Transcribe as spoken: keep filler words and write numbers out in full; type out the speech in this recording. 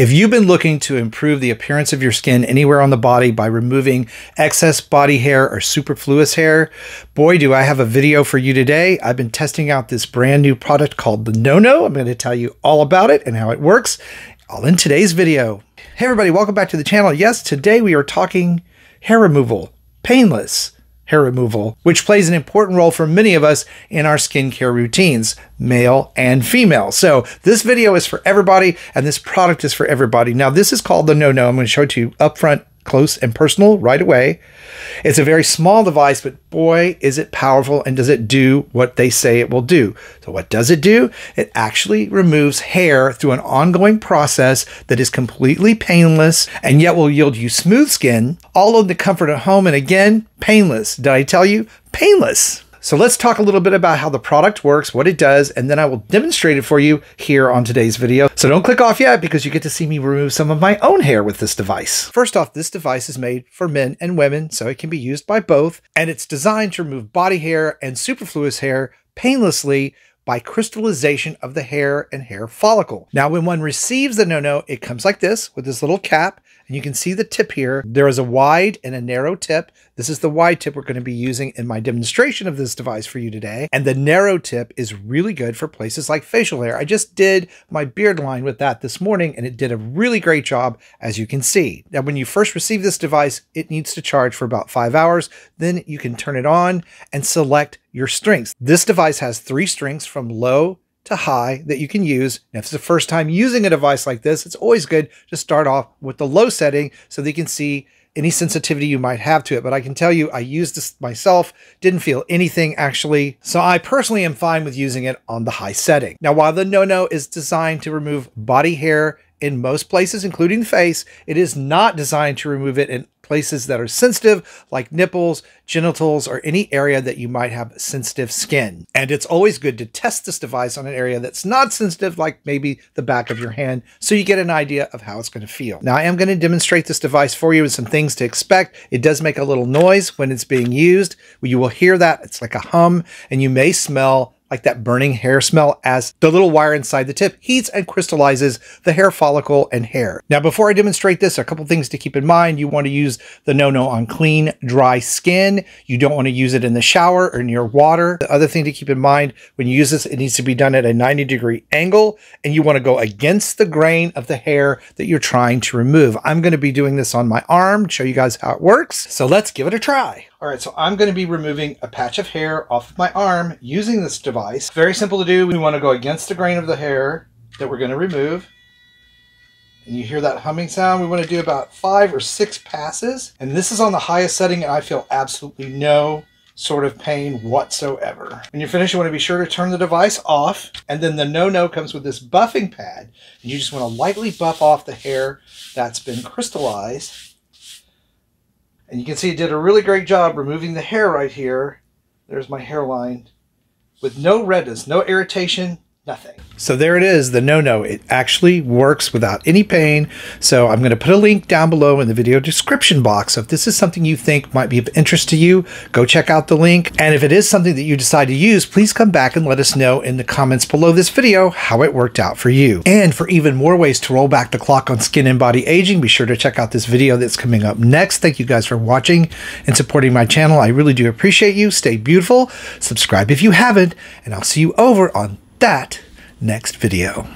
If you've been looking to improve the appearance of your skin anywhere on the body by removing excess body hair or superfluous hair, boy, do I have a video for you today. I've been testing out this brand new product called the Nono. I'm going to tell you all about it and how it works, all in today's video. Hey everybody, welcome back to the channel. Yes, today we are talking hair removal, painless hair removal, which plays an important role for many of us in our skincare routines, male and female. So this video is for everybody and this product is for everybody. Now this is called the Nono. I'm going to show it to you up front, close and personal right away. It's a very small device, but boy, is it powerful and does it do what they say it will do. So what does it do? It actually removes hair through an ongoing process that is completely painless and yet will yield you smooth skin, all in the comfort of home. And again, painless. Did I tell you? Painless. So let's talk a little bit about how the product works, what it does, and then I will demonstrate it for you here on today's video. So don't click off yet because you get to see me remove some of my own hair with this device. First off, this device is made for men and women, so it can be used by both, and it's designed to remove body hair and superfluous hair painlessly by crystallization of the hair and hair follicle. Now, when one receives the Nono, it comes like this with this little cap, and you can see the tip here. There is a wide and a narrow tip. This is the wide tip we're going to be using in my demonstration of this device for you today. And the narrow tip is really good for places like facial hair. I just did my beard line with that this morning, and it did a really great job, as you can see. Now, when you first receive this device, it needs to charge for about five hours. Then you can turn it on and select your strengths. This device has three strengths from low to high that you can use. And if it's the first time using a device like this, it's always good to start off with the low setting so that you can see any sensitivity you might have to it. But I can tell you, I used this myself, didn't feel anything actually. So I personally am fine with using it on the high setting. Now, while the Nono is designed to remove body hair in most places, including the face, it is not designed to remove it in places that are sensitive, like nipples, genitals, or any area that you might have sensitive skin. And it's always good to test this device on an area that's not sensitive, like maybe the back of your hand, so you get an idea of how it's going to feel. Now, I am going to demonstrate this device for you with some things to expect. It does make a little noise when it's being used. You will hear that. It's like a hum, and you may smell like that burning hair smell as the little wire inside the tip heats and crystallizes the hair follicle and hair. Now, before I demonstrate this, a couple things to keep in mind. You want to use the Nono on clean, dry skin. You don't want to use it in the shower or near water. The other thing to keep in mind, when you use this, it needs to be done at a ninety degree angle, and you want to go against the grain of the hair that you're trying to remove. I'm going to be doing this on my arm, show you guys how it works. So let's give it a try. All right, so I'm going to be removing a patch of hair off of my arm using this device. Very simple to do. We want to go against the grain of the hair that we're going to remove. And you hear that humming sound. We want to do about five or six passes. And this is on the highest setting, and I feel absolutely no sort of pain whatsoever. When you're finished, you want to be sure to turn the device off. And then the Nono comes with this buffing pad. And you just want to lightly buff off the hair that's been crystallized. And you can see it did a really great job removing the hair right here. There's my hairline with no redness, no irritation, nothing. So there it is, the Nono. It actually works without any pain. So I'm going to put a link down below in the video description box. So if this is something you think might be of interest to you, go check out the link. And if it is something that you decide to use, please come back and let us know in the comments below this video how it worked out for you. And for even more ways to roll back the clock on skin and body aging, be sure to check out this video that's coming up next. Thank you guys for watching and supporting my channel. I really do appreciate you. Stay beautiful. Subscribe if you haven't, and I'll see you over on that next video.